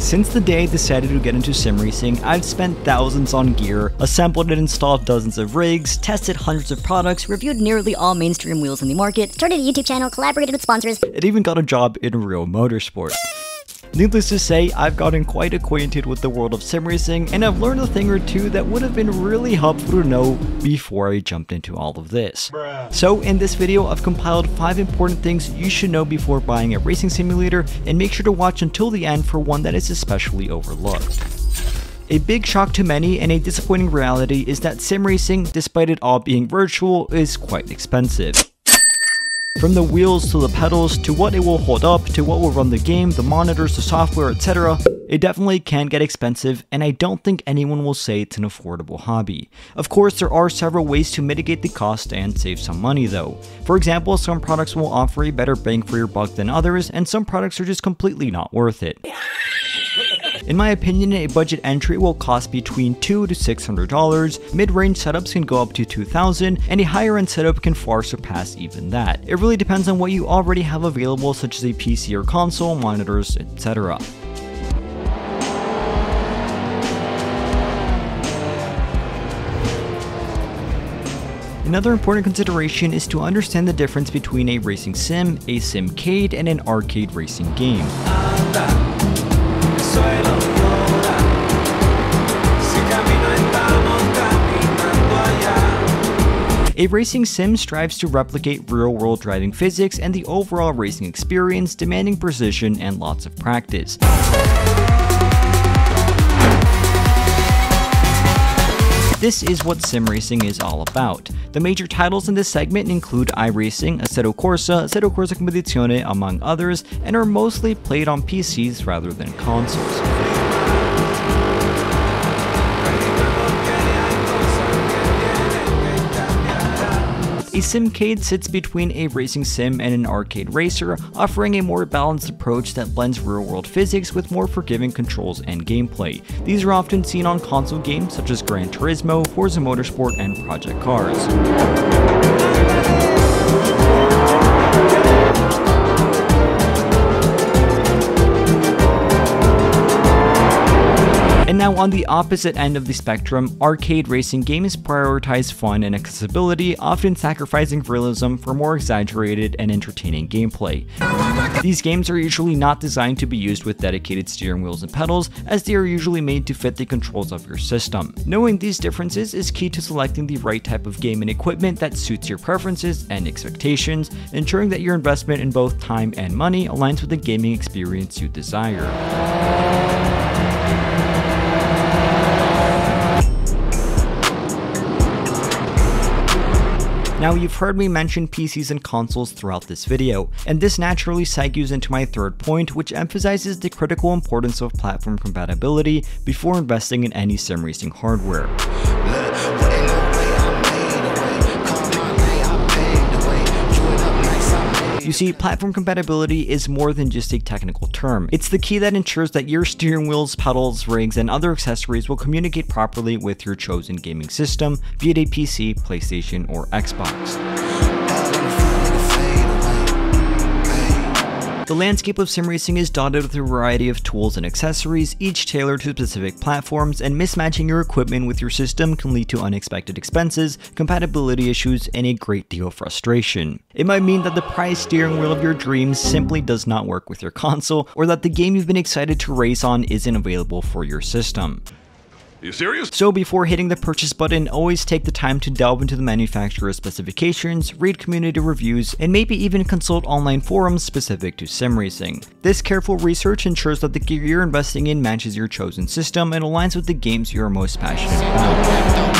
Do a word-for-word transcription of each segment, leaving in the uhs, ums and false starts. Since the day I decided to get into sim racing, I've spent thousands on gear, assembled and installed dozens of rigs, tested hundreds of products, reviewed nearly all mainstream wheels in the market, started a YouTube channel, collaborated with sponsors, and even got a job in real motorsport. Needless to say, I've gotten quite acquainted with the world of sim racing, and I've learned a thing or two that would have been really helpful to know before I jumped into all of this. Bruh. So in this video, I've compiled five important things you should know before buying a racing simulator, and make sure to watch until the end for one that is especially overlooked. A big shock to many and a disappointing reality is that sim racing, despite it all being virtual, is quite expensive. From the wheels to the pedals, to what it will hold up, to what will run the game, the monitors, the software, et cetera. It definitely can get expensive, and I don't think anyone will say it's an affordable hobby. Of course, there are several ways to mitigate the cost and save some money though. For example, some products will offer a better bang for your buck than others, and some products are just completely not worth it. In my opinion, a budget entry will cost between two hundred to six hundred dollars, mid-range setups can go up to two thousand dollars, and a higher-end setup can far surpass even that. It really depends on what you already have available, such as a P C or console, monitors, et cetera. Another important consideration is to understand the difference between a racing sim, a simcade, and an arcade racing game. A racing sim strives to replicate real-world driving physics and the overall racing experience, demanding precision and lots of practice. This is what sim racing is all about. The major titles in this segment include iRacing, Assetto Corsa, Assetto Corsa Competizione, among others, and are mostly played on P Cs rather than consoles. A simcade sits between a racing sim and an arcade racer, offering a more balanced approach that blends real-world physics with more forgiving controls and gameplay. These are often seen on console games such as Gran Turismo, Forza Motorsport, and Project Cars. And now on the opposite end of the spectrum, arcade racing games prioritize fun and accessibility, often sacrificing realism for more exaggerated and entertaining gameplay. These games are usually not designed to be used with dedicated steering wheels and pedals, as they are usually made to fit the controls of your system. Knowing these differences is key to selecting the right type of game and equipment that suits your preferences and expectations, ensuring that your investment in both time and money aligns with the gaming experience you desire. Now, you've heard me mention P Cs and consoles throughout this video, and this naturally segues into my third point, which emphasizes the critical importance of platform compatibility before investing in any sim racing hardware. You see, platform compatibility is more than just a technical term. It's the key that ensures that your steering wheels, pedals, rigs, and other accessories will communicate properly with your chosen gaming system, be it a P C, PlayStation, or Xbox. The landscape of sim racing is dotted with a variety of tools and accessories, each tailored to specific platforms, and mismatching your equipment with your system can lead to unexpected expenses, compatibility issues, and a great deal of frustration. It might mean that the prized steering wheel of your dreams simply does not work with your console, or that the game you've been excited to race on isn't available for your system. Are you serious? So before hitting the purchase button, always take the time to delve into the manufacturer's specifications, read community reviews, and maybe even consult online forums specific to sim racing. This careful research ensures that the gear you're investing in matches your chosen system and aligns with the games you are most passionate about.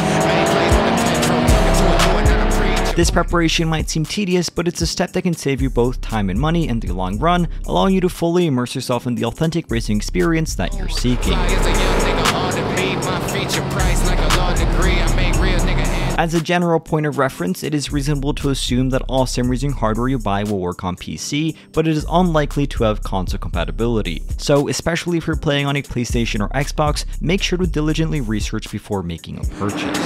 This preparation might seem tedious, but it's a step that can save you both time and money in the long run, allowing you to fully immerse yourself in the authentic racing experience that you're seeking. As a general point of reference, it is reasonable to assume that all sim racing hardware you buy will work on P C, but it is unlikely to have console compatibility. So, especially if you're playing on a PlayStation or Xbox, make sure to diligently research before making a purchase.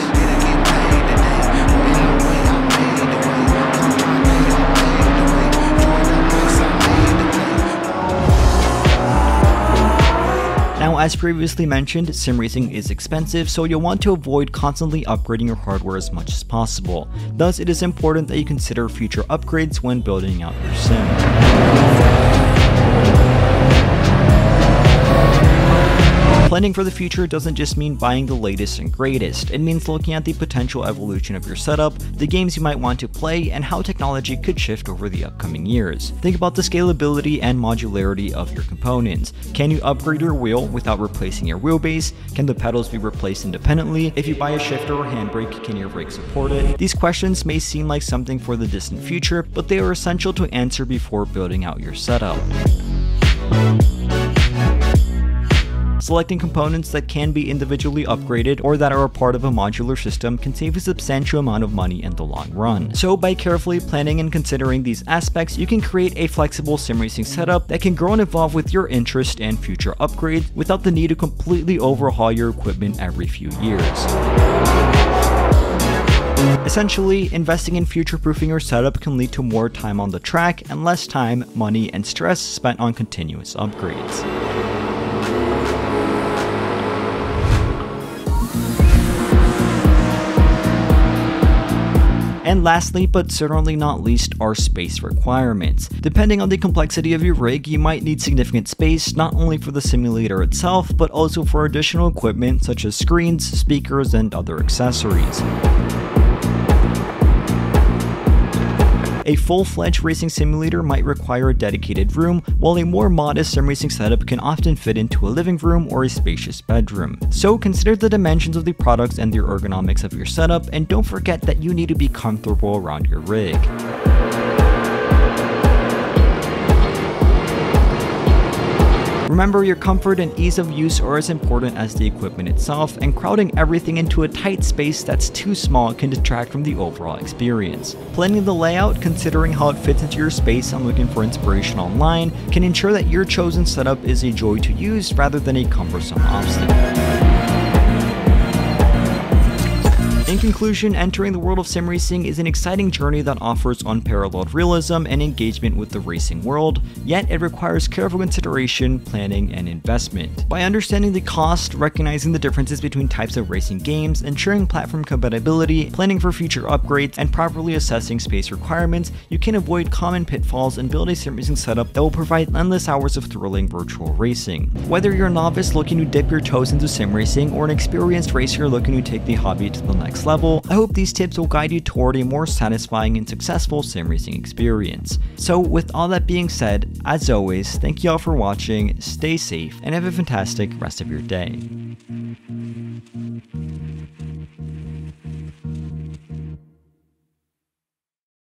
As previously mentioned, sim racing is expensive, so you'll want to avoid constantly upgrading your hardware as much as possible. Thus, it is important that you consider future upgrades when building out your sim. Planning for the future doesn't just mean buying the latest and greatest, it means looking at the potential evolution of your setup, the games you might want to play, and how technology could shift over the upcoming years. Think about the scalability and modularity of your components. Can you upgrade your wheel without replacing your wheelbase? Can the pedals be replaced independently? If you buy a shifter or handbrake, can your brake support it? These questions may seem like something for the distant future, but they are essential to answer before building out your setup. Selecting components that can be individually upgraded or that are a part of a modular system can save a substantial amount of money in the long run. So by carefully planning and considering these aspects, you can create a flexible sim racing setup that can grow and evolve with your interest and future upgrades without the need to completely overhaul your equipment every few years. Essentially, investing in future-proofing your setup can lead to more time on the track and less time, money, and stress spent on continuous upgrades. And lastly, but certainly not least, are space requirements. Depending on the complexity of your rig, you might need significant space not only for the simulator itself, but also for additional equipment such as screens, speakers, and other accessories. A full-fledged racing simulator might require a dedicated room, while a more modest sim racing setup can often fit into a living room or a spacious bedroom. So consider the dimensions of the products and the ergonomics of your setup, and don't forget that you need to be comfortable around your rig. Remember, your comfort and ease of use are as important as the equipment itself, and crowding everything into a tight space that's too small can detract from the overall experience. Planning the layout, considering how it fits into your space, and looking for inspiration online can ensure that your chosen setup is a joy to use rather than a cumbersome obstacle. In conclusion, entering the world of sim racing is an exciting journey that offers unparalleled realism and engagement with the racing world, yet it requires careful consideration, planning, and investment. By understanding the cost, recognizing the differences between types of racing games, ensuring platform compatibility, planning for future upgrades, and properly assessing space requirements, you can avoid common pitfalls and build a sim racing setup that will provide endless hours of thrilling virtual racing. Whether you're a novice looking to dip your toes into sim racing or an experienced racer looking to take the hobby to the next level, I hope these tips will guide you toward a more satisfying and successful sim racing experience. So with all that being said, as always, thank you all for watching, stay safe, and have a fantastic rest of your day.